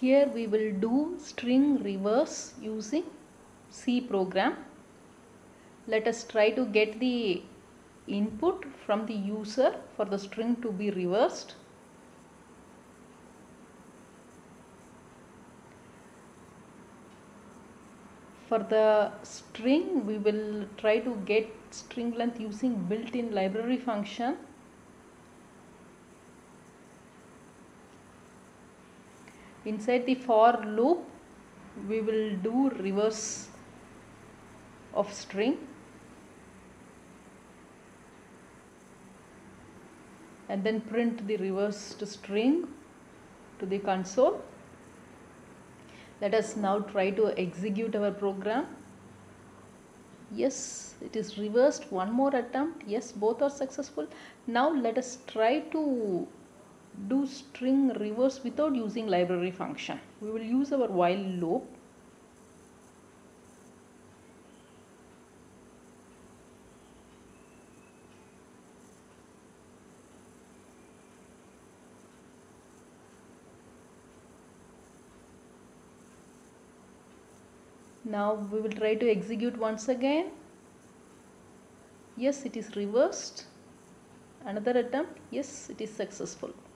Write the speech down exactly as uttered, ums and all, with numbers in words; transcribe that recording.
Here we will do string reverse using C program. Let us try to get the input from the user for the string to be reversed. For the string, we will try to get string length using built-in library function. Inside the for loop, we will do reverse of string. And then print the reversed string to the console. Let us now try to execute our program. Yes, it is reversed. One more attempt. Yes, both are successful. Now let us try to do string reverse without using library function. We will use our while loop. Now we will try to execute once again. Yes, it is reversed. Another attempt. Yes, it is successful.